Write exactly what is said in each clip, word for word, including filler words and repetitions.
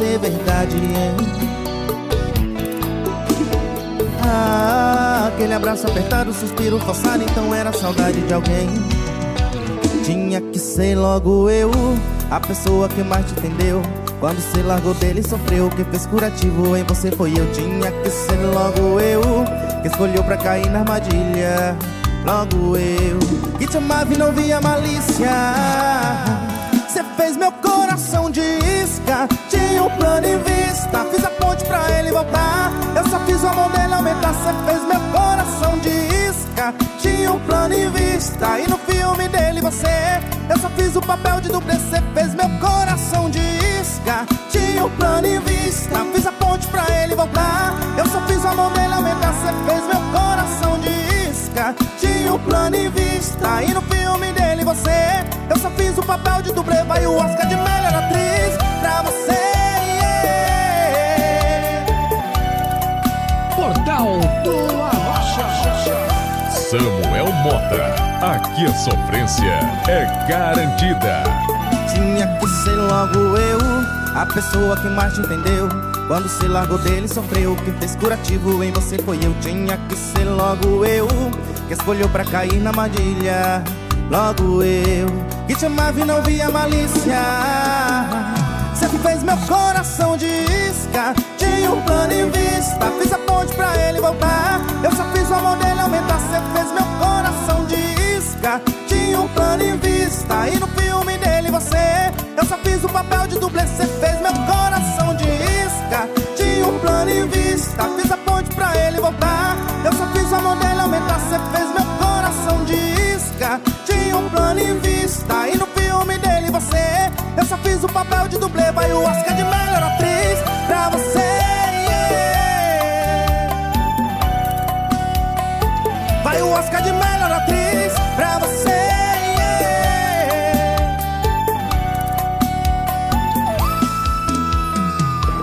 ser verdade, hein? Ah, aquele abraço apertado, suspiro forçado, então era saudade de alguém. Tinha que ser logo eu, a pessoa que mais te entendeu. Quando se largou dele sofreu, que fez curativo em você foi eu. Tinha que ser logo eu, que escolheu pra cair na armadilha. Logo eu, que te amava e não via malícia. Cê fez meu coração de isca, tinha um plano em vista. Fiz a ponte pra ele voltar, eu só fiz o amor dele aumentar. Cê fez meu coração de isca, tinha um plano em vista. E no filme dele você, eu só fiz o papel de dublê. Cê fez meu coração de isca, tinha um plano em vista. Fiz a ponte pra ele voltar, eu só fiz o amor dele aumentar. Cê fez meu coração de isca, tinha um plano em vista. E no filme dele você, eu só fiz o papel de dublê. Vai o Oscar de melhor atriz pra você, yeah. Portal do Arrocha. Samuel Motta, aqui a sofrência é garantida. Tinha que ser logo eu, a pessoa que mais te entendeu. Quando se largou dele sofreu, que fez curativo em você foi eu. Tinha que ser logo eu, que escolheu pra cair na armadilha. Logo eu, que te amava e não via malícia. Cê fez meu coração de isca, tinha um plano em vista. Fiz a ponte pra ele voltar, eu só fiz o amor dele aumentar. Cê fez meu coração de isca, tinha um plano em vista. E no filme dele você, eu só fiz o papel de dublê. Cê fez meu coração de isca, tinha um plano em vista. Fiz a ponte pra ele voltar, eu só fiz o amor dele aumentar. Cê fez meu coração de isca, tinha um plano em vista. E no filme dele você, eu só fiz o papel de dublê. Vai o Oscar de melhor atriz pra você, yeah. Vai o Oscar de melhor atriz pra você, yeah.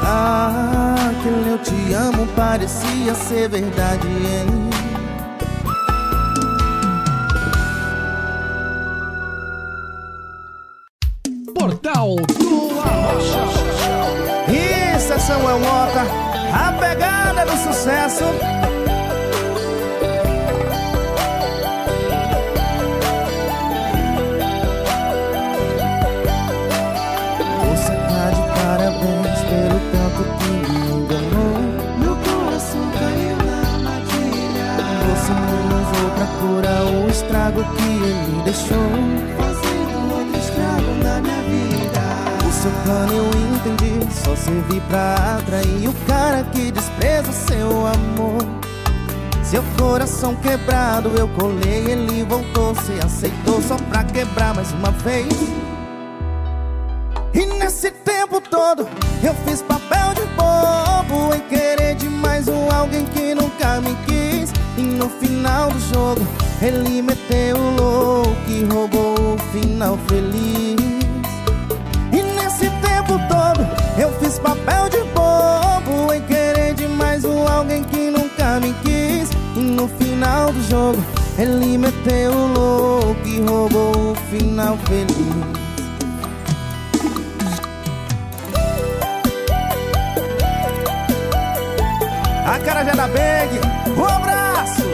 Ah, aquele eu te amo parecia ser verdade, hein? Portal do Arrocha. Isso é Samuel Motta, a pegada do sucesso. Você tá de parabéns pelo tempo que me enganou. Meu coração caiu na armadilha. Você me levou pra curar o estrago que ele deixou, fazendo outro estrago na minha vida. O seu plano eu entendi, só servi pra atrair o cara que despreza seu amor. Seu coração quebrado eu colei, ele voltou, se aceitou só pra quebrar mais uma vez. E nesse tempo todo eu fiz papel de bobo em querer demais um alguém que nunca me quis. E no final do jogo ele meteu o louco e roubou o final feliz. E nesse tempo todo eu fiz papel de bobo em querer demais um alguém que nunca me quis. E no final do jogo ele meteu o louco e roubou o final feliz. A cara já da Beg, um abraço!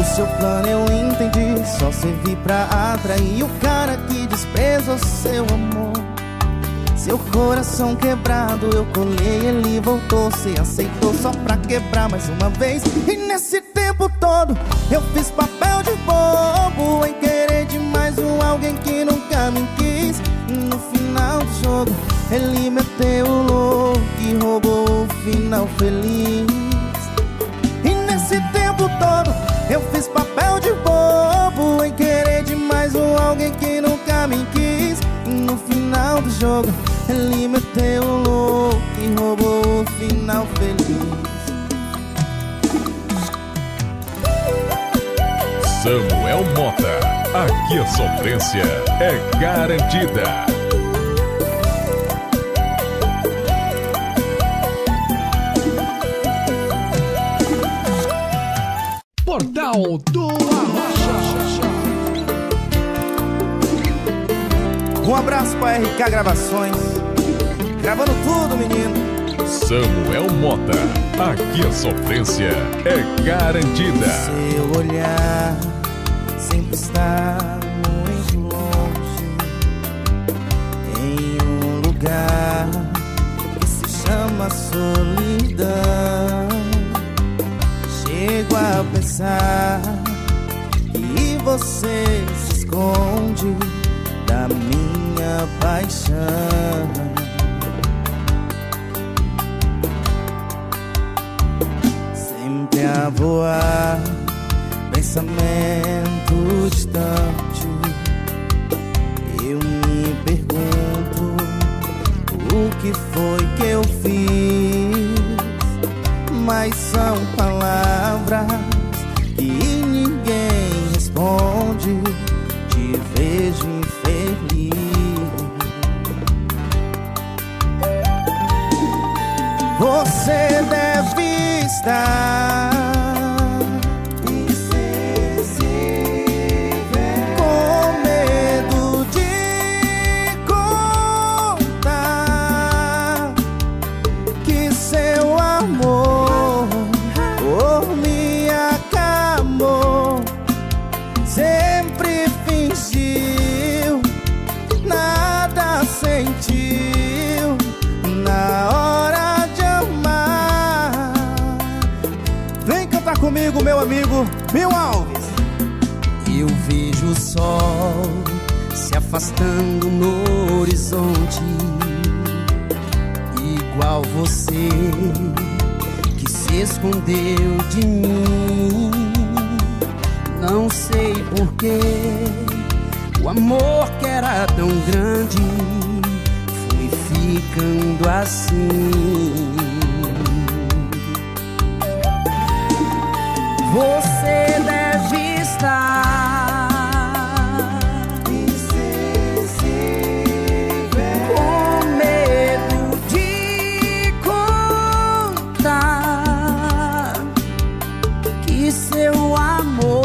O seu plano eu entendi, só servi pra atrair o cara que desprezou seu amor. Seu coração quebrado eu colei, ele voltou, se aceitou só pra quebrar mais uma vez. E nesse tempo todo eu fiz papel de bobo em querer demais um alguém que nunca me quis. E no final do jogo ele meteu o louco e roubou o final feliz. E nesse tempo todo eu fiz papel de bobo em querer demais um alguém que nunca me quis. E no final do jogo ele meteu o louco e roubou o final feliz. Samuel Motta, aqui a sofrência é garantida. Portal do Arrocha. Um abraço pra R K Gravações, gravando tudo, menino. Samuel Motta, aqui a sofrência é garantida. Seu olhar sempre está muito longe, em um lugar que se chama solidão. Chego a pensar que você se esconde da minha paixão. Sempre a voar, pensamento distante, eu me pergunto o que foi que eu fiz. Mas são palavras que ninguém responde. Te vejo infeliz. Você deve estar insensível, com medo de contar que seu amor por mim acabou. Sempre fingiu, nada sentiu na hora de amar. Vem cantar comigo, meu amigo Mil Alves. Eu vejo o sol se afastando no horizonte, igual você que se escondeu de mim. Não sei porquê o amor que era tão grande foi ficando assim. Você deve estar insensível, com medo de contar que seu amor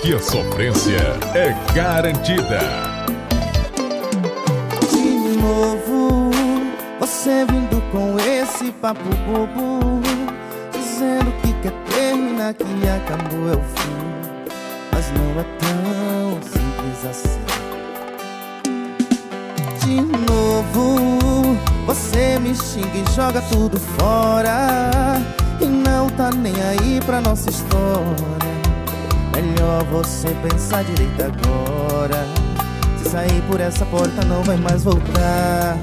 que a sofrência é garantida. De novo, você vindo com esse papo bobo, dizendo que quer terminar, que acabou é o fim. Mas não é tão simples assim. De novo, você me xinga e joga tudo fora, e não tá nem aí pra nossa história. Melhor melhor você pensar direito agora. Se sair por essa porta não vai mais voltar.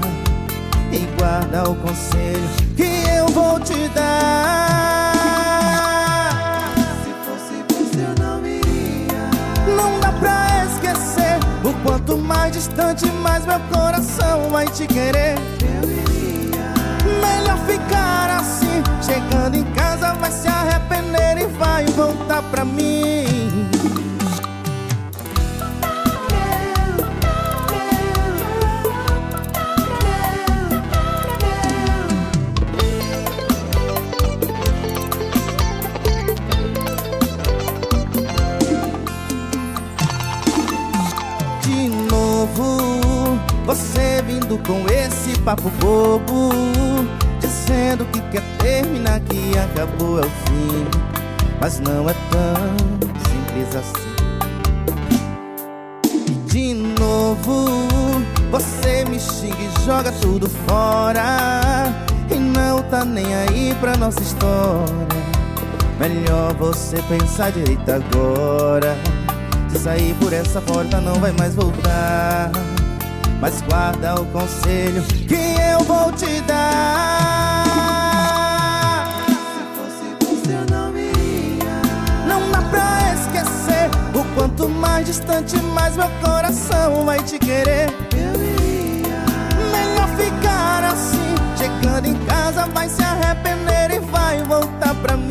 E guarda o conselho que eu vou te dar. Se fosse você eu não iria. Não dá pra esquecer. O quanto mais distante, mais meu coração vai te querer. Eu iria. Melhor ficar assim. Chegando em casa vai se arrepender e vai voltar pra mim. De novo, você vindo com esse papo bobo, dizendo que quer terminar, que acabou é o fim. Mas não é tão simples assim. E de novo, você me xinga e joga tudo fora, e não tá nem aí pra nossa história. Melhor você pensar direito agora. Se sair por essa porta não vai mais voltar. Mas guarda o conselho que eu vou te dar. Se fosse você eu não iria. Não dá pra esquecer. O quanto mais distante, mais meu coração vai te querer. Eu iria. Melhor ficar assim. Chegando em casa vai se arrepender e vai voltar pra mim.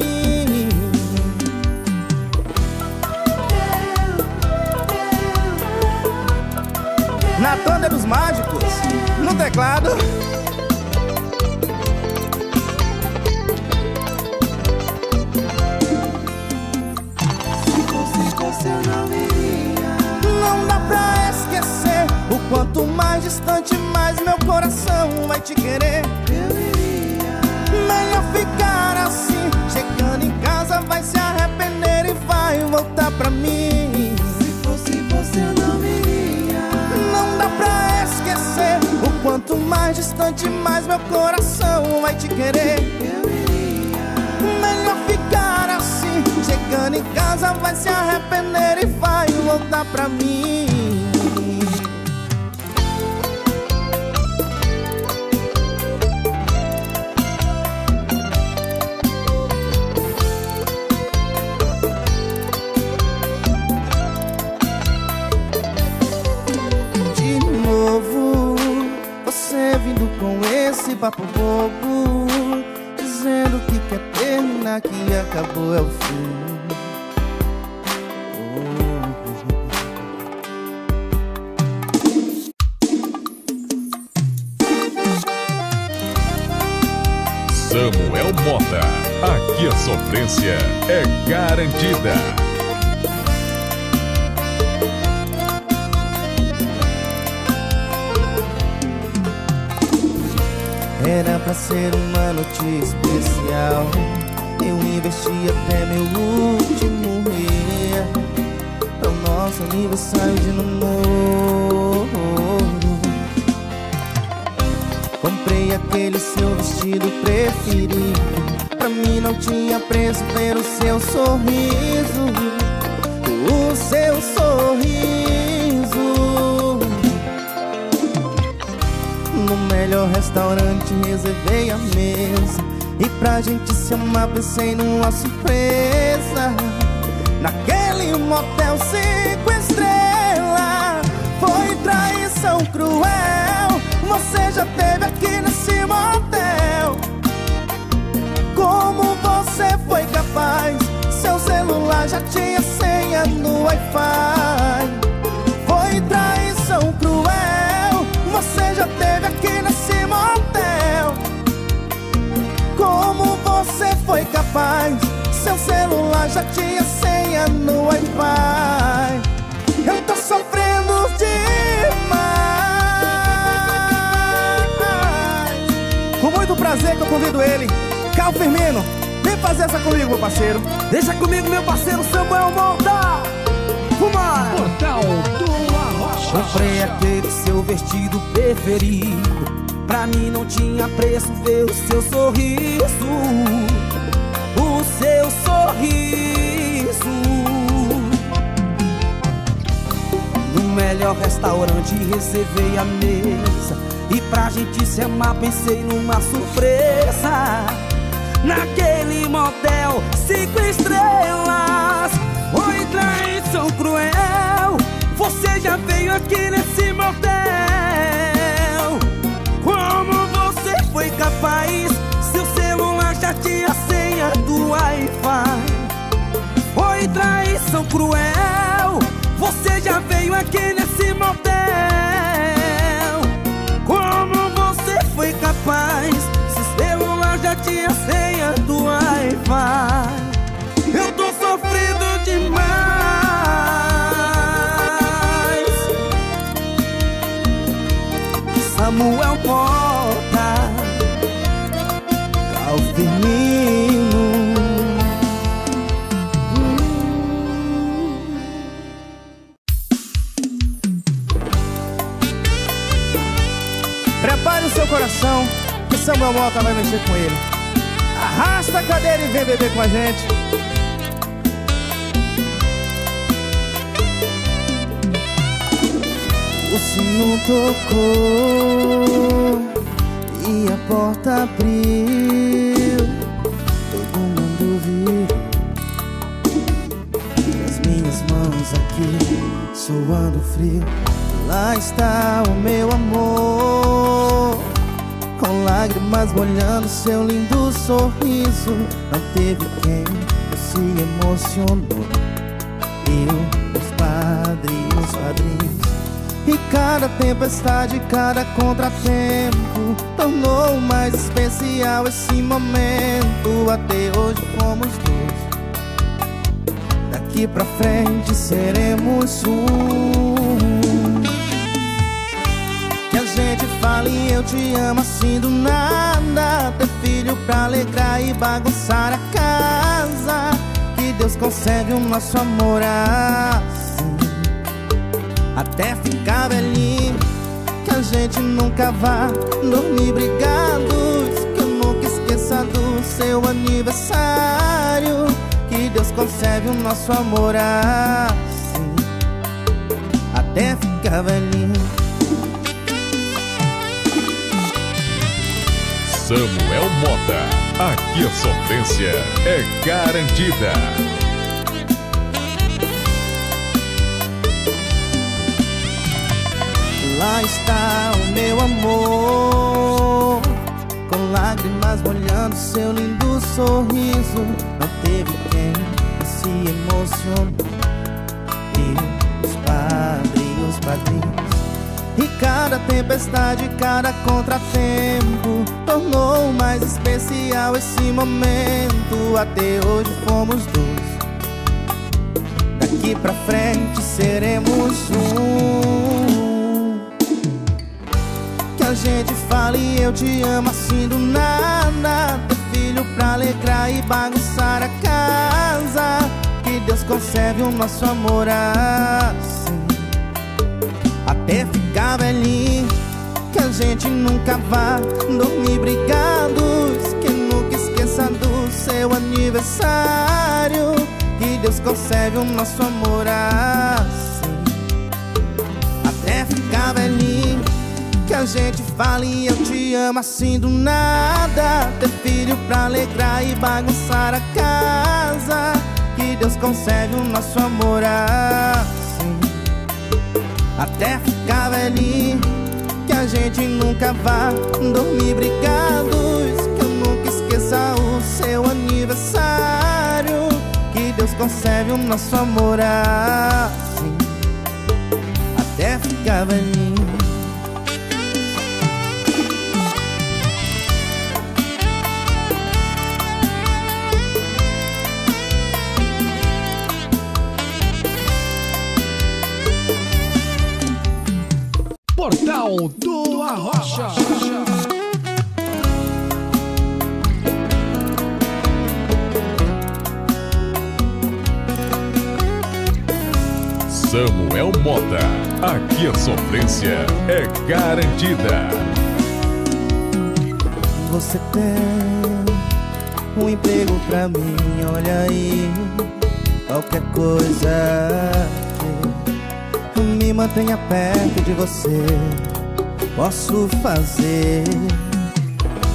Na Tanda dos Mágicos, no teclado. Se fosse você eu não iria. Não dá pra esquecer. O quanto mais distante, mais meu coração vai te querer. Eu iria. Melhor ficar assim. Chegando em casa vai se arrepender e vai voltar pra mim. Se fosse você eu não iria. Pra esquecer. O quanto mais distante, mais meu coração vai te querer. Eu iria. Melhor ficar assim. Chegando em casa vai se arrepender e vai voltar pra mim. Papo bobo, dizendo que quer terminar, que acabou é o fim. Samuel Motta, aqui a sofrência é garantida. Era pra ser uma noite especial. Eu investi até meu último dia pro nosso aniversário de namoro. Comprei aquele seu vestido preferido. Pra mim não tinha preço ter o seu sorriso. O seu sorriso. No melhor restaurante reservei a mesa. E pra gente se amar pensei numa surpresa. Naquele motel cinco estrelas. Foi traição cruel. Você já teve aqui nesse motel. Como você foi capaz? Seu celular já tinha senha no Wi-Fi. Foi traição cruel. Você já teve aqui nesse motel. Como você foi capaz? Seu celular já tinha senha no Wi-Fi. Eu tô sofrendo demais. Com muito prazer que eu convido ele, Carl Firmino. Vem fazer essa comigo, meu parceiro. Deixa comigo, meu parceiro Samuel Motta. Vambora! Portal do Arrocha. Comprei aquele seu vestido preferido. Pra mim não tinha preço ver o seu sorriso. O seu sorriso. restaurante reservei a mesa, e pra gente se amar pensei numa surpresa, naquele motel cinco estrelas. Oi, traição cruel, você já veio aqui nesse motel. Como você foi capaz? Seu celular já tinha a senha do Wi-Fi. Oi, traição cruel, você já veio aqui nesse motel. Como você foi capaz? Seu celular já tinha a senha do Wi-Fi. Eu tô sofrido demais. Samuel Motta, Carl Firmino. Prepare o seu coração, que Samuel Motta vai mexer com ele. Arrasta a cadeira e vem beber com a gente. O sino tocou e a porta abriu. Todo mundo viu as minhas mãos aqui suando frio. Lá está o meu amor, com lágrimas molhando seu lindo sorriso. Não teve quem se emocionou. Eu, os padres, os padrinhos, e cada tempestade, cada contratempo tornou mais especial esse momento. Até hoje fomos dois, daqui pra frente seremos um. Que a gente fale eu te amo assim do nada, ter filho pra alegrar e bagunçar a casa. Que Deus conserve o nosso amor assim, até ficar velhinho. Que a gente nunca vá dormir brigados, que eu nunca esqueça do seu aniversário. Que Deus conserve o nosso amor assim, até ficar velhinho. Samuel Motta, aqui a sofrência é garantida. Lá está o meu amor, com lágrimas molhando seu lindo sorriso. Não teve quem se emocionou. Eu, os padres, os padrinhos, e cada tempestade, cada contratempo tornou mais especial esse momento. Até hoje fomos dois, daqui pra frente seremos um. Que a gente fale eu te amo assim do nada, ter filho pra alegrar e bagunçar a casa. Que Deus conserve o nosso amor assim, até ficar velhinho. Que a gente nunca vá dormir brigados, que nunca esqueça do seu aniversário. Que Deus conserve o nosso amor assim, até ficar velhinho. Que a gente fale eu te amo assim do nada, ter filho pra alegrar e bagunçar a casa. Que Deus conserve o nosso amor assim, até ficar velhinho. Que a gente nunca vá dormir brigados, que eu nunca esqueça o seu aniversário. Que Deus conserve o nosso amor assim, até ficar velhinho. Portal do Arrocha. Samuel Motta, aqui a sofrência é garantida. Você tem um emprego pra mim, olha aí, qualquer coisa me mantenha perto de você, posso fazer.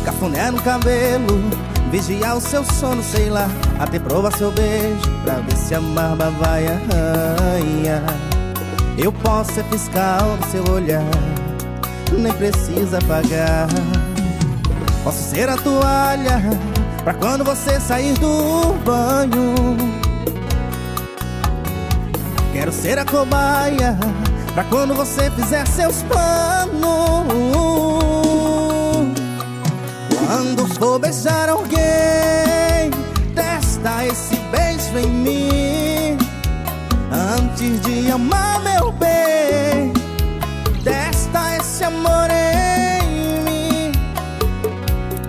Cafuné no cabelo, vigiar o seu sono, sei lá, até provar seu beijo, pra ver se a barba vai arranhar. Eu posso ser fiscal do seu olhar, nem precisa pagar. Posso ser a toalha, pra quando você sair do banho. Quero ser a cobaia, pra quando você fizer seus planos. Quando for beijar alguém, testa esse beijo em mim. Antes de amar, meu bem, testa esse amor em mim.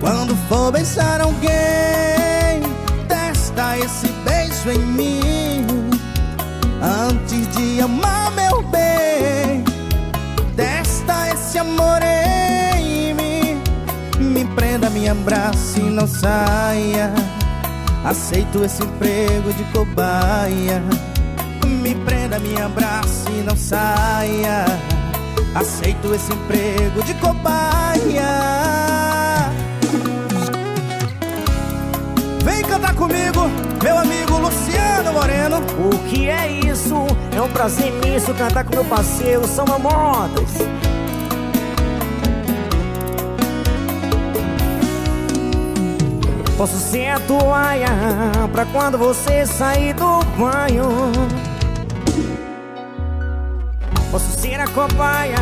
Quando for beijar alguém, testa esse beijo em mim. Antes de amar, meu bem, testa esse amor em mim. Me prenda, me abrace e não saia. Aceito esse emprego de cobaia. Me prenda, me abrace e não saia. Aceito esse emprego de cobaia. Vem cantar comigo, meu amigo Luciano Moreno. O que é isso? É um prazer imenso cantar com meu parceiro Samuel Motta. Posso ser a toalha pra quando você sair do banho. Posso ser a cobaia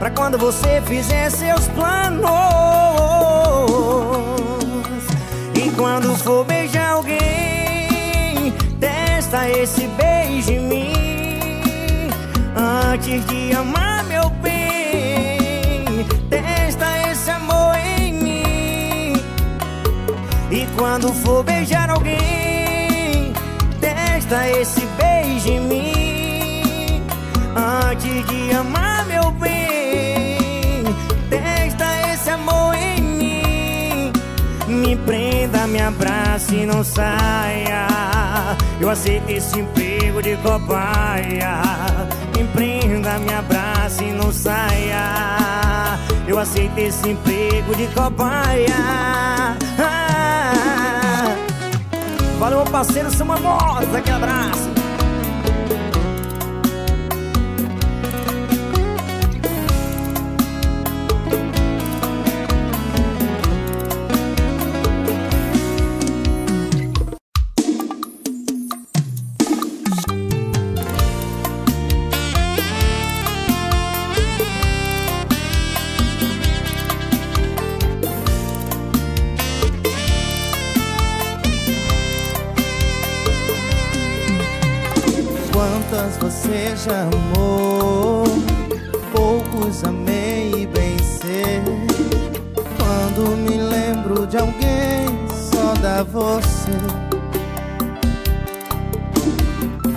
pra quando você fizer seus planos. E quando for beijar alguém, testa esse beijo em mim. Antes de amar, meu bem, testa esse amor em mim. E quando for beijar alguém, testa esse beijo em mim. Antes de amar, meu bem, testa esse amor em mim. Me prenda, me abrace e não saia. Eu aceito esse emprego de cobaia. Me prenda, me abrace e não saia. Eu aceito esse emprego de cobaia. Valeu, meu parceiro Samuel Motta, que abraço. Você já amou, poucos amei e bem sei. Quando me lembro de alguém, só dá você.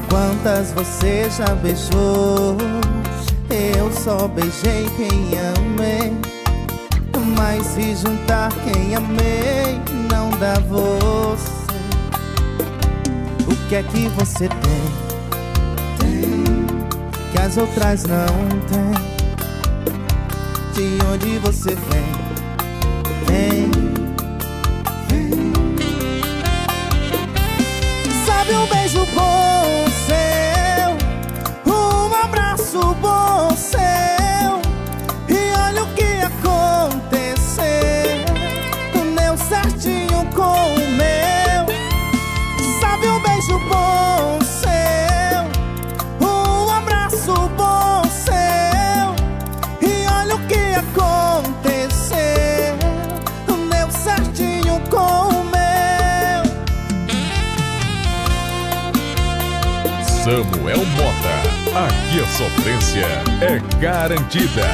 Quantas você já beijou, eu só beijei quem amei. Mas se juntar quem amei, não dá você. O que é que você tem? Que as outras não tem. De onde você vem? Vem, vem. Sabe um beijo bom seu, um abraço bom seu, e olha o que aconteceu, o meu certinho com o meu. Sabe um beijo bom seu, bom seu, e olha o que aconteceu, o meu certinho com o meu. Samuel Motta, aqui a sofrência é garantida.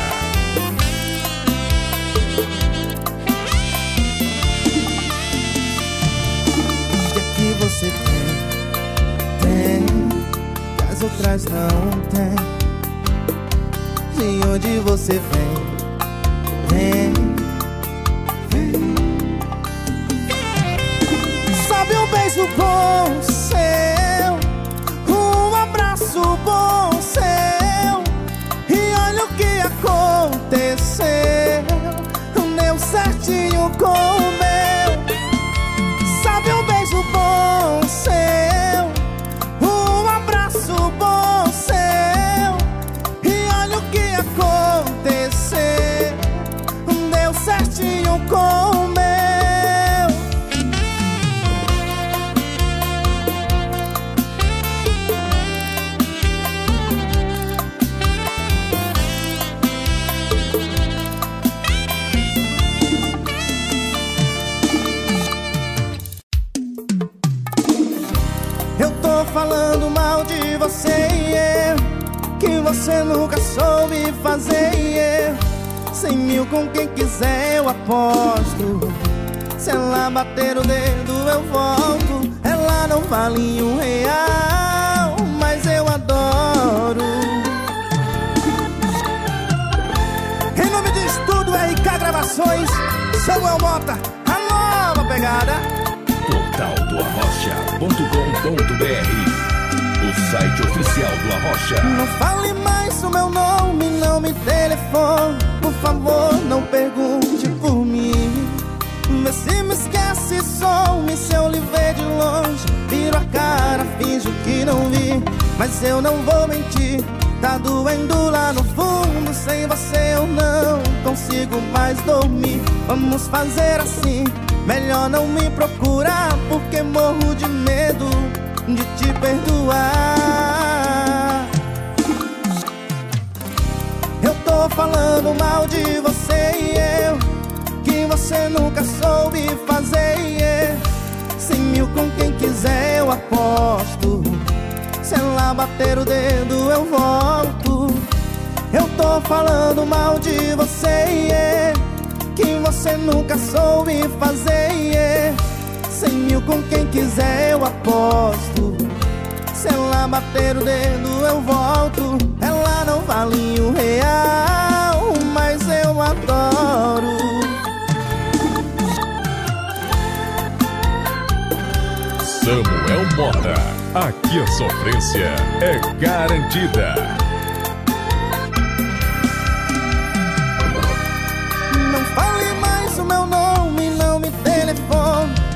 O que é que você tem? Tem outras não tem. De onde você vem? Vem, vem. Sabe um beijo bom seu, um abraço bom seu, tô falando mal de você, yeah. Que você nunca soube fazer, yeah. Cem mil com quem quiser eu aposto. Se ela bater o dedo eu volto. Ela não vale um real, mas eu adoro. Em nome de Estúdio R K Gravações, Samuel Motta, a nova pegada. portal do arrocha ponto com ponto br, o site oficial do Arrocha. Não fale mais o meu nome, não me telefone. Por favor, não pergunte por mim. Vê se me esquece, some, se eu lhe ver de longe. Viro a cara, finjo que não vi. Mas eu não vou mentir, tá doendo lá no fundo. Sem você eu não consigo mais dormir. Vamos fazer assim, melhor não me procurar, porque morro de medo de te perdoar. Eu tô falando mal de você e eu, que você nunca soube fazer, yeah. Cem mil com quem quiser eu aposto. Se ela bater o dedo eu volto. Eu tô falando mal de você e eu, que você nunca soube fazer, yeah. Cem mil com quem quiser eu aposto. Se ela bater o dedo eu volto. Ela não vale um real, mas eu adoro. Samuel Motta, aqui a sofrência é garantida.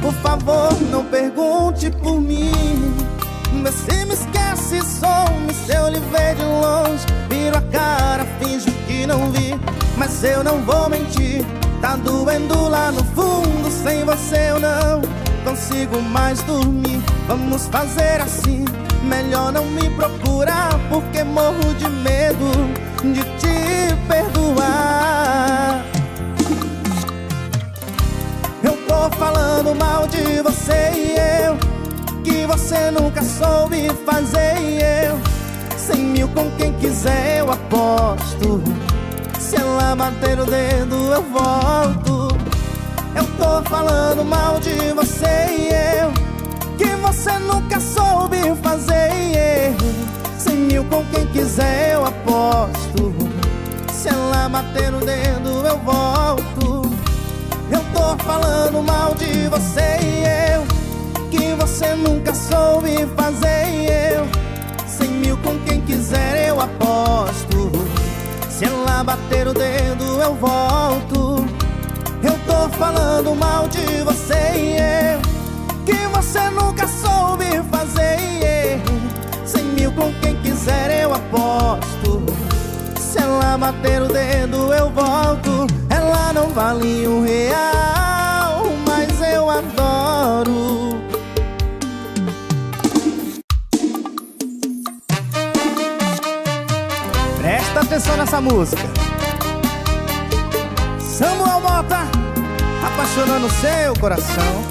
Por favor, não pergunte por mim. Vê se me esquece, some, se eu lhe ver de longe. Viro a cara, finjo que não vi. Mas eu não vou mentir, tá doendo lá no fundo. Sem você eu não consigo mais dormir. Vamos fazer assim, melhor não me procurar, porque morro de medo de te perdoar. Tô falando mal de você e eu, que você nunca soube fazer, e eu. Cem mil com quem quiser eu aposto. Se ela bater o dedo eu volto. Eu tô falando mal de você e eu, que você nunca soube fazer, e eu. Cem mil com quem quiser eu aposto. Se ela bater o dedo eu volto. Eu tô falando mal de você e eu, que você nunca soube fazer, e eu. Cem mil com quem quiser eu aposto. Se ela bater o dedo eu volto. Eu tô falando mal de você e eu, que você nunca soube fazer, e eu. Cem mil com quem quiser eu aposto. Se ela bater o dedo eu volto. Ela não vale um real, mas eu adoro. Presta atenção nessa música. Samuel Motta, apaixonando seu coração.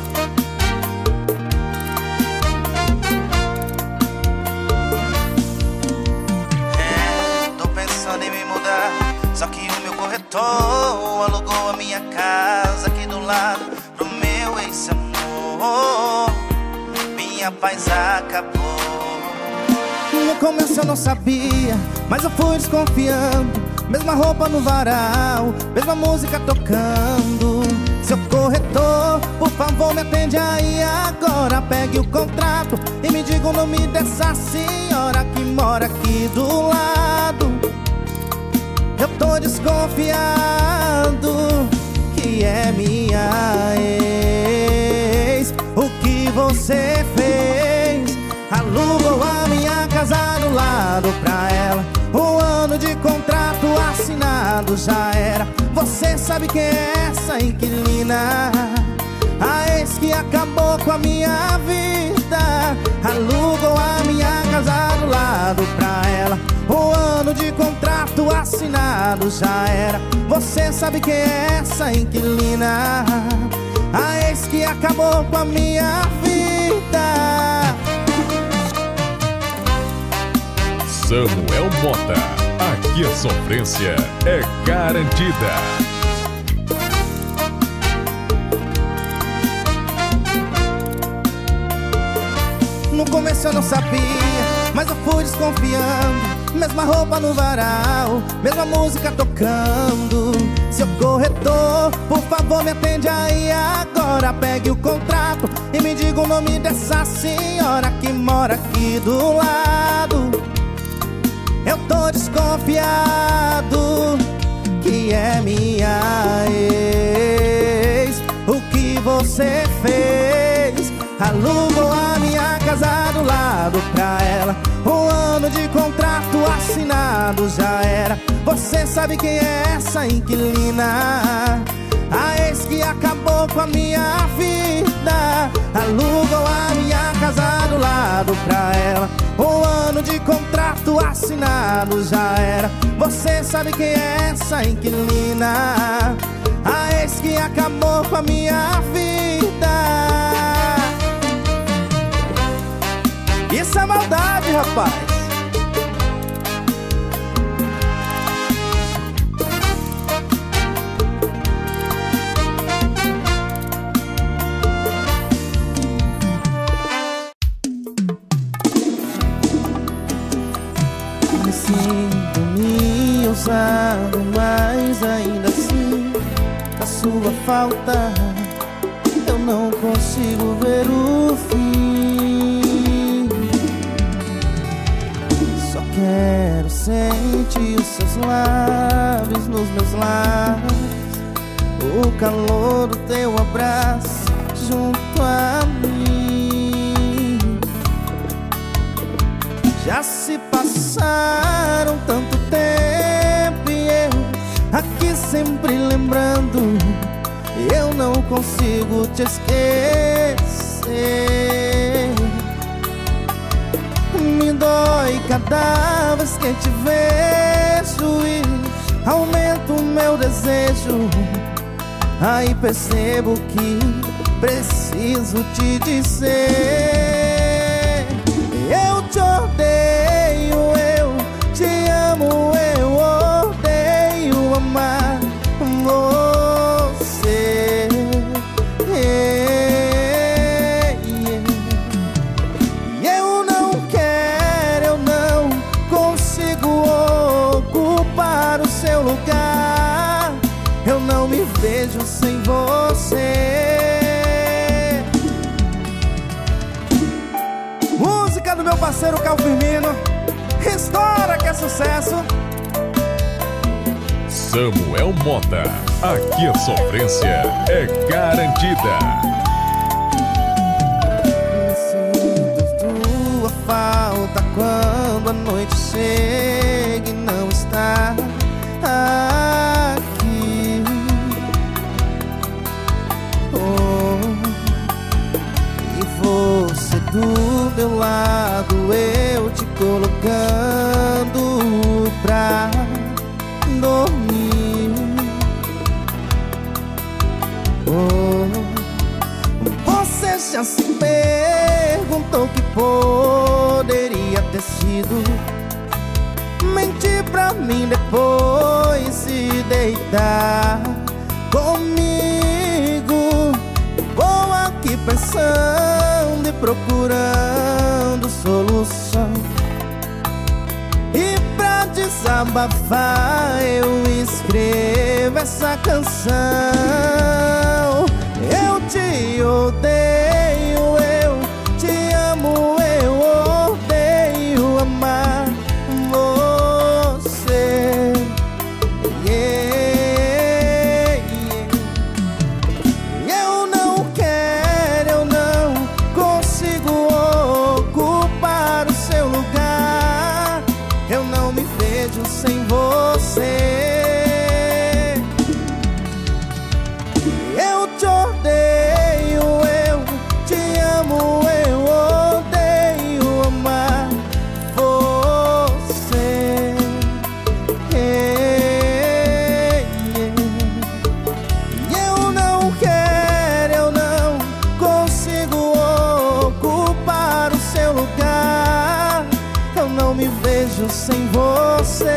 É, tô pensando em me mudar, só que o meu corretor alugou a minha casa aqui do lado pro meu ex-amor. Minha paz acabou. No começo eu não sabia, mas eu fui desconfiando. Mesma roupa no varal, mesma música tocando. Seu corretor, por favor me atende aí agora. Pegue o contrato e me diga o nome dessa senhora que mora aqui do lado. Eu tô desconfiado que é minha ex. O que você fez? Alugou a minha casa do lado pra ela. Um ano de contrato assinado já era. Você sabe quem é essa inquilina? A ex que acabou com a minha vida. Alugou a minha casa do lado pra ela. Um ano de contrato assinado já era. Você sabe quem é essa inquilina? A ex que acabou com a minha vida. Samuel Motta, aqui a sofrência é garantida. No começo eu não sabia, mas eu fui desconfiando. Mesma roupa no varal, mesma música tocando. Seu corretor, por favor me atende aí agora. Pegue o contrato e me diga o nome dessa senhora que mora aqui do lado. Eu tô desconfiado que é minha ex. O que você fez? Alugou a minha casa do lado pra ela. Um ano de contrato assinado já era. Você sabe quem é essa inquilina? A ex que acabou com a minha vida. Alugou a minha casa do lado pra ela. Um ano de contrato assinado já era. Você sabe quem é essa inquilina? A ex que acabou com a minha vida. Isso é maldade, rapaz. Me sinto me usado, mas ainda assim a sua falta eu não consigo ver o fim. Quero sentir os seus lábios nos meus lábios, o calor do teu abraço junto a mim. Já se passaram tanto tempo e eu aqui sempre lembrando. Eu não consigo te esquecer. Me dói cada vez que te vejo e aumenta o meu desejo. Aí percebo que preciso te dizer: eu te odeio, eu te amo, eu odeio amar você. Eu não me vejo sem você. Música do meu parceiro Carl Firmino. Estoura que é sucesso. Samuel Motta, aqui a sofrência é garantida. Sinto tua falta quando a noite chega e não está aqui. Oh, e você do meu lado, eu te colocando pra dormir. Oh, você já se perguntou que poderia ter sido. Mentir pra mim depois se deitar comigo. Vou aqui pensando e procurando solução. E pra desabafar eu escrevo essa canção. Eu te odeio, eu te amo, eu odeio amar. Eu não me me vejo sem você.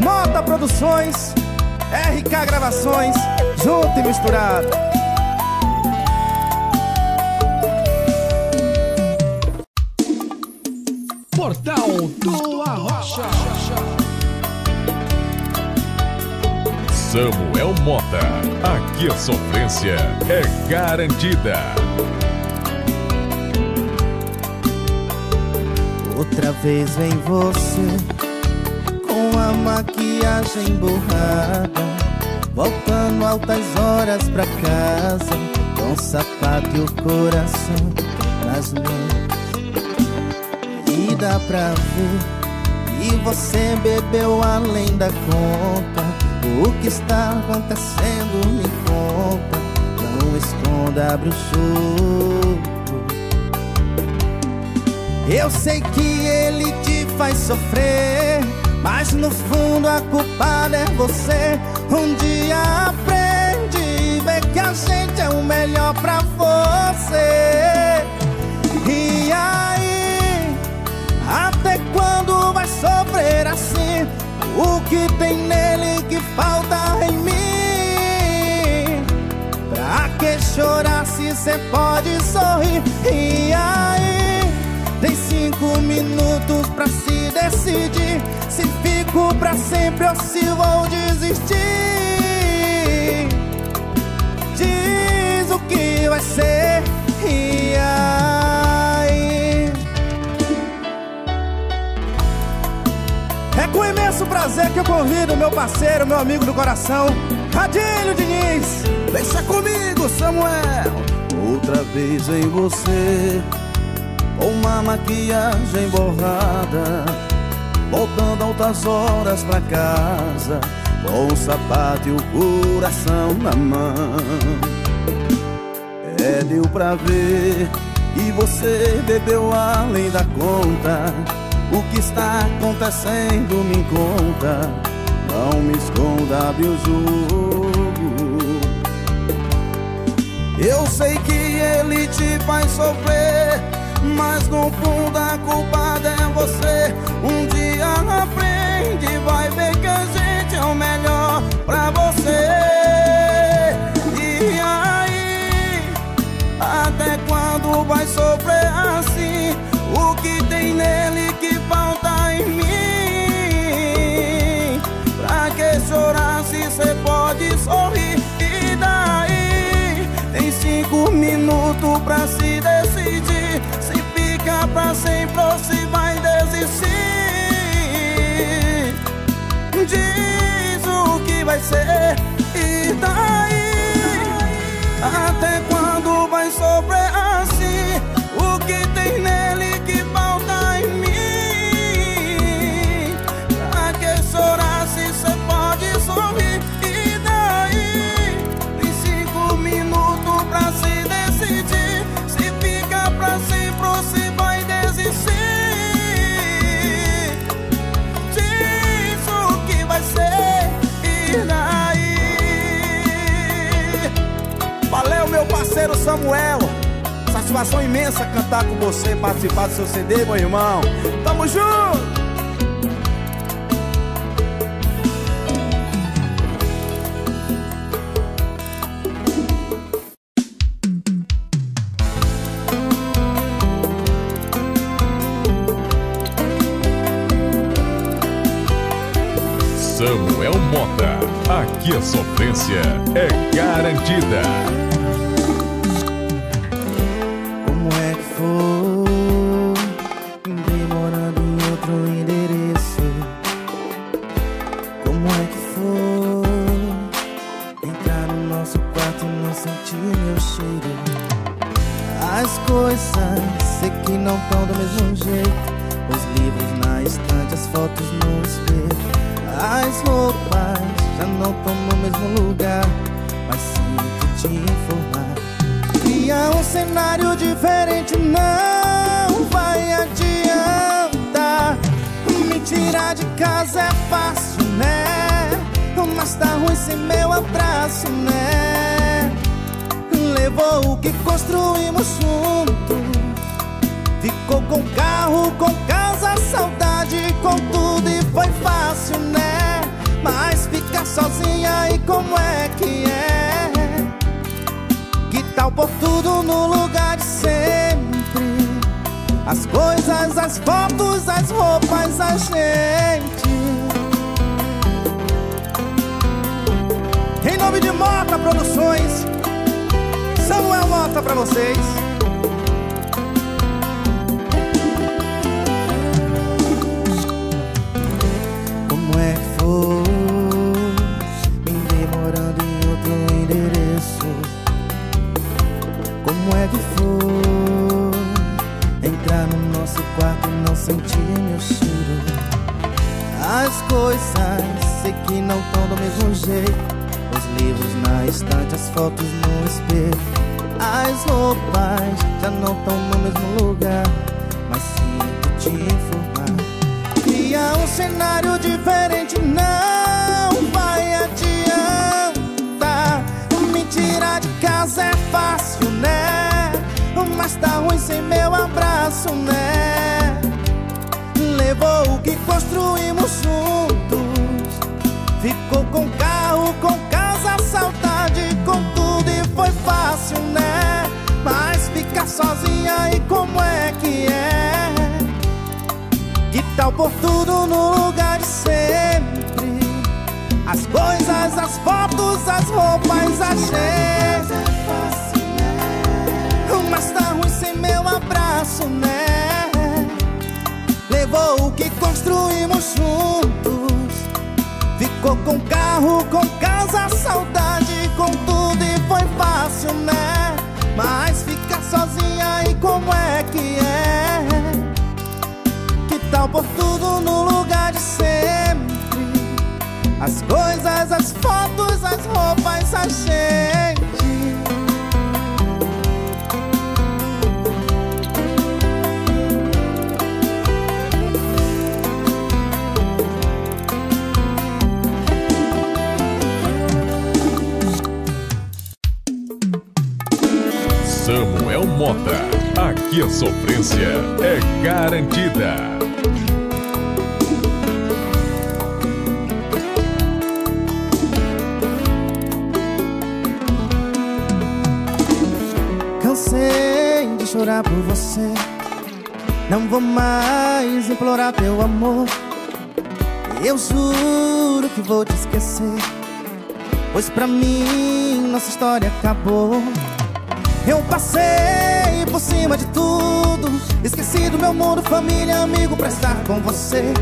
Mota Produções, R K Gravações, junto e misturado. Portal do Arrocha. Samuel Motta, aqui a sofrência é garantida. Outra vez vem você com a maquiagem borrada, voltando altas horas pra casa, com o sapato e o coração nas mãos. E dá pra ver que você bebeu além da conta. O que está acontecendo me conta, não esconda, abre o jogo. Eu sei que ele te faz sofrer, mas no fundo a culpada é você. Um dia aprende e vê que a gente é o melhor pra você. E aí, até quando vai sofrer assim? O que tem nele que falta em mim? Pra que chorar se cê pode sorrir? E aí, tem cinco minutos pra se decidir, se fico pra sempre ou se vou desistir. Diz o que vai ser. E aí, é com imenso prazer que eu convido meu parceiro, meu amigo do coração, Radinho Diniz. Deixa comigo, Samuel. Outra vez em você, uma maquiagem borrada, voltando altas horas pra casa, com o sapato e o coração na mão. É, deu pra ver que você bebeu além da conta. O que está acontecendo me conta, não me esconda, abre o jogo. Eu sei que ele te faz sofrer, mas no fundo a culpada é você. Um dia aprende e vai ver que a gente é o melhor pra você. E aí, até quando vai sofrer assim? O que tem nele que falta em mim? Pra que chorar se cê pode sorrir? E daí? Tem cinco minutos pra se decidir, se fica pra sempre ou se vai desistir. Diz o que vai ser. E daí? Até quando vai sofrer assim? O que tem nele? Samuel, satisfação imensa cantar com você, participar do seu C D, meu irmão. Tamo junto! Samuel Motta, aqui a sofrência é garantida. Está ruim. esse meu abraço, né? Levou o que construímos junto. Ficou com carro, com casa, saudade, com tudo. E foi fácil, né? Mas ficar sozinha, e como é que é? Que tal por tudo no lugar de sempre? As coisas, as fotos, as roupas, a gente. Em nome de Mota Produções, Samuel Motta pra vocês. Como é que foi me demorando em outro endereço? Como é que foi entrar no nosso quarto e não sentir meu cheiro? As coisas sei que não tão do mesmo jeito. Os livros na estante, as fotos no espelho, as roupas já não estão no mesmo lugar. Mas sinto te informar que há um cenário diferente. Não vai adiantar me tirar de casa, é fácil, né? Mas tá ruim sem meu abraço, né? Levou o que construímos juntos. Ficou com carro, com casa, saudade, com tudo. E foi fácil, né? Mas ficar sozinha, e como é que é? Que tal por tudo no lugar de sempre? As coisas, as fotos, as roupas, a gente. Mas tá ruim sem meu abraço, né? Levou o que construímos juntos. Ficou com carro, com casa, saudade, com tudo. E foi fácil, né? Mas ficar sozinha, e como é que é? Que tal por tudo no lugar de sempre? As coisas, as fotos, as roupas, a gente. Samuel Motta, aqui a sofrência é garantida. Cansei de chorar por você, não vou mais implorar teu amor. Eu juro que vou te esquecer, pois pra mim nossa história acabou. Eu passei por cima de tudo, esqueci do meu mundo, família, amigo, pra estar com você.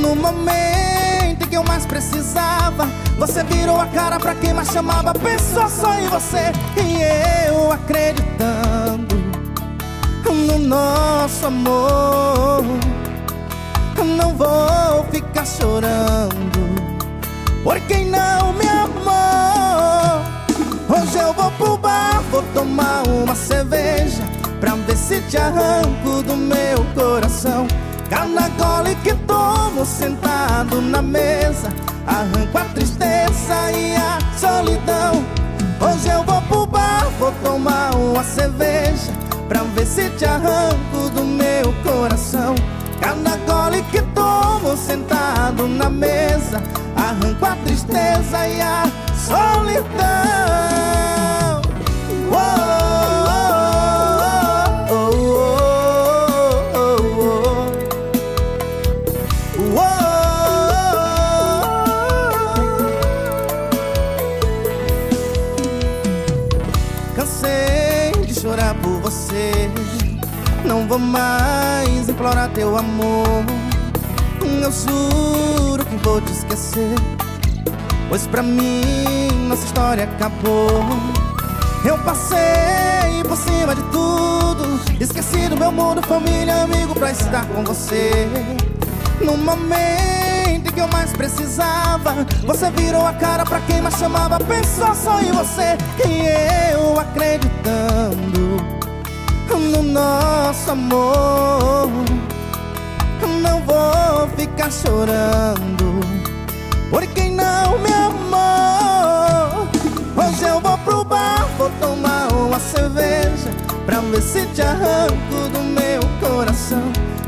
No momento em que eu mais precisava, você virou a cara pra quem mais chamava. Pensou só em você, e eu acreditando no nosso amor. Não vou ficar chorando por quem não me amou. Hoje eu vou pro bar, vou tomar uma cerveja pra ver se te arranco do meu coração. Cada gole que tomo sentado na mesa, arranco a tristeza e a solidão. Hoje eu vou pro bar, vou tomar uma cerveja pra ver se te arranco do meu coração. Cada gole que tomo sentado na mesa, arranco a tristeza e a solidão. Oh, oh, oh, oh, oh, oh, oh, oh. Cansei de chorar por você, não vou mais implorar teu amor. Eu juro que vou te esquecer, pois pra mim nossa história acabou. Eu passei por cima de tudo, esqueci do meu mundo, família, amigo, pra estar com você. No momento em que eu mais precisava, você virou a cara pra quem mais chamava. Pensou só em você, e eu acreditando no nosso amor. Não vou ficar chorando por quem não me amou. ver se te arranco do meu coração.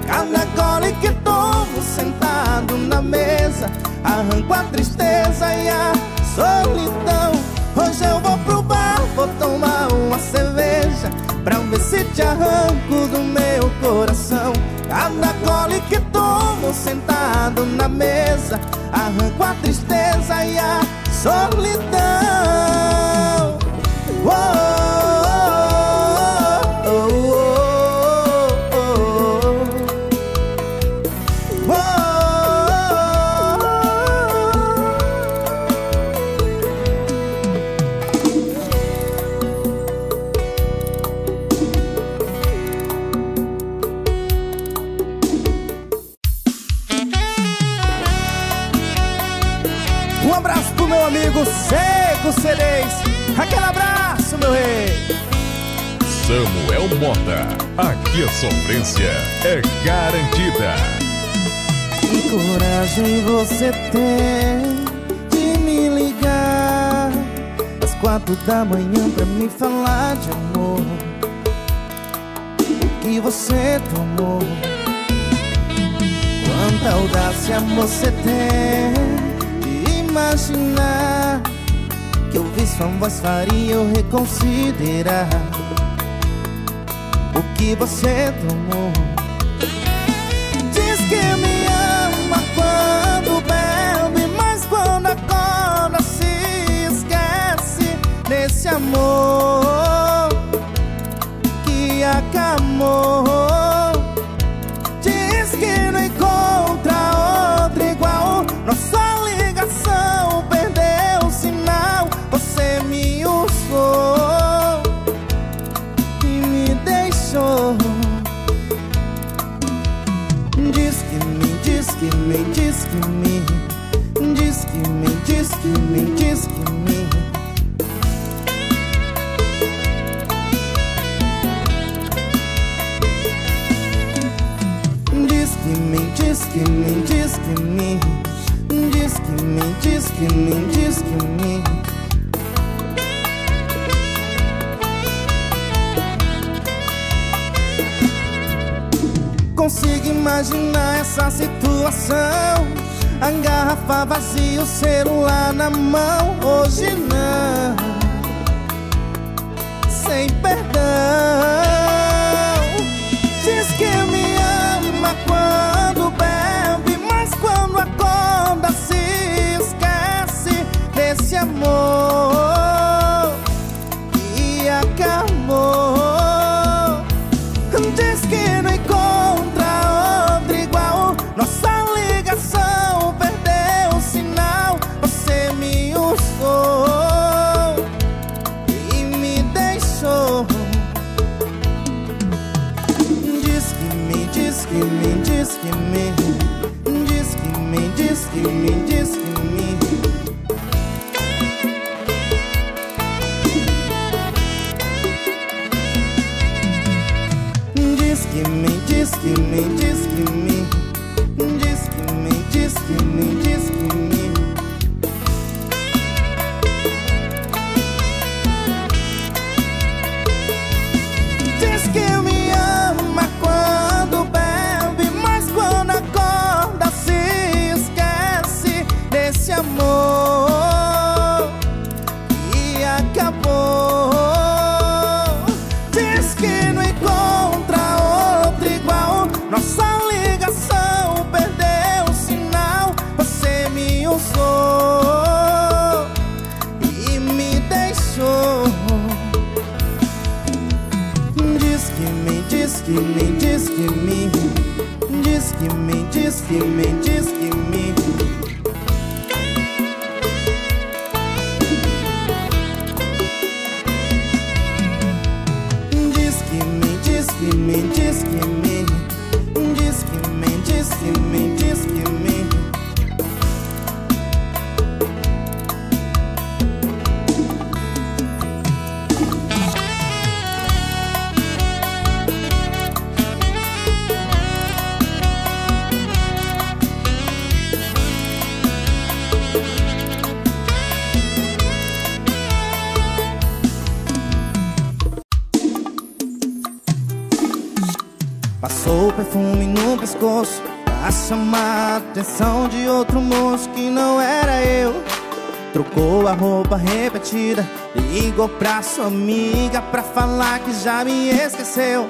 Cada gole que tomo sentado na mesa, arranco a tristeza e a solidão. Hoje eu vou pro bar, vou tomar uma cerveja, pra ver se te arranco do meu coração. Cada gole que tomo sentado na mesa, arranco a tristeza e a solidão. Uou! Seco Cereis, aquele abraço, meu rei. Samuel Motta, aqui a sofrência é garantida. Que coragem você tem de me ligar às quatro da manhã pra me falar de amor que você tomou. Quanta audácia você tem de imaginar que eu vi sua voz faria eu reconsiderar o que você tomou. Diz que me ama quando bebe, mas quando acorda se esquece desse amor que acabou. Diz que não encontra outro igual. Nossa ligação perdeu o sinal. Você me usou e me deixou. Diz que me, diz que me, diz que me, diz que me, diz que me, diz que me. Diz que me, diz que me, diz que me, diz que me, diz que me, diz que me. Consigo imaginar essa situação, a garrafa vazia, o celular na mão. Hoje não, sem perdão. Diz que me ama quando bebe, mas quando acorda se esquece desse amor e acabou. Diz que não perfume no pescoço, a chamar a atenção de outro moço que não era eu. Trocou a roupa repetida, ligou pra sua amiga pra falar que já me esqueceu.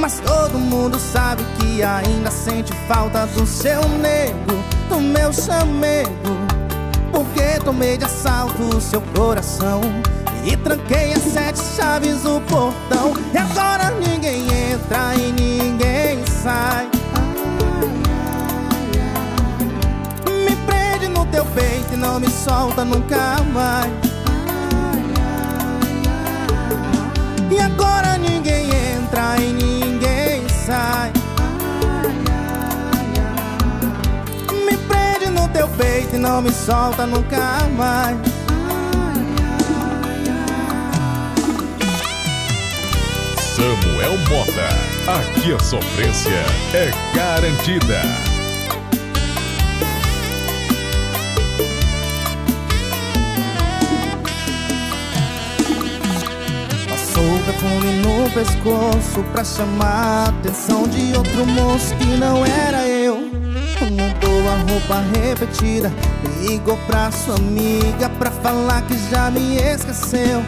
Mas todo mundo sabe que ainda sente falta do seu nego, do meu chamego. Porque tomei de assalto o seu coração e tranquei as sete chaves do portão. E agora ninguém entra e ninguém sai. Me prende no teu peito e não me solta nunca mais. E agora ninguém entra e ninguém sai. Me prende no teu peito e não me solta nunca mais. Samuel Motta, aqui a sofrência é garantida. Passou o perfume no pescoço pra chamar a atenção de outro moço que não era eu. Mudou a roupa repetida, ligou pra sua amiga pra falar que já me esqueceu.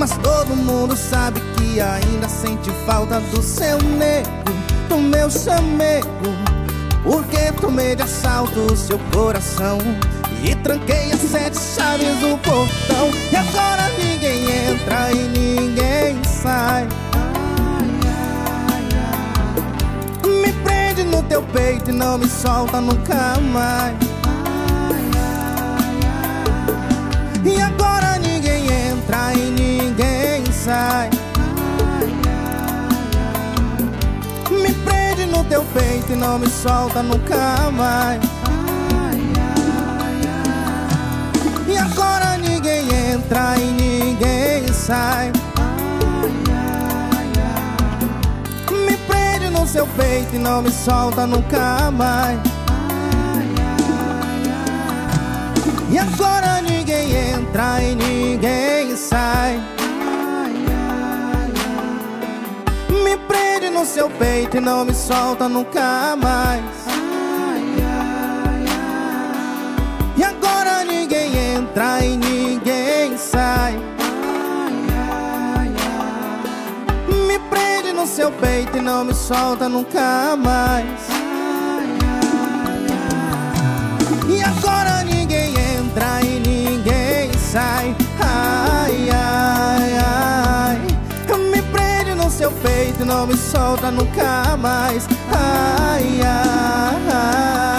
Mas todo mundo sabe que ainda sente falta do seu nego, do meu chamego. Porque tomei de assalto o seu coração e tranquei as sete chaves do portão. E agora ninguém entra e ninguém sai. Me prende no teu peito e não me solta nunca mais. E agora ninguém entra e ninguém sai. Me prende no teu peito e não me solta nunca mais. E agora ninguém entra e ninguém sai. Me prende no seu peito e não me solta nunca mais. E agora ninguém entra e ninguém sai. Me prende no seu peito e não me solta nunca mais. E agora ninguém entra e ninguém sai. Me prende no seu peito e não me solta nunca mais. E agora ninguém entra e ninguém sai. Ai, ai, ai. Me prende no seu peito e não me solta nunca mais. Ai, ai, ai.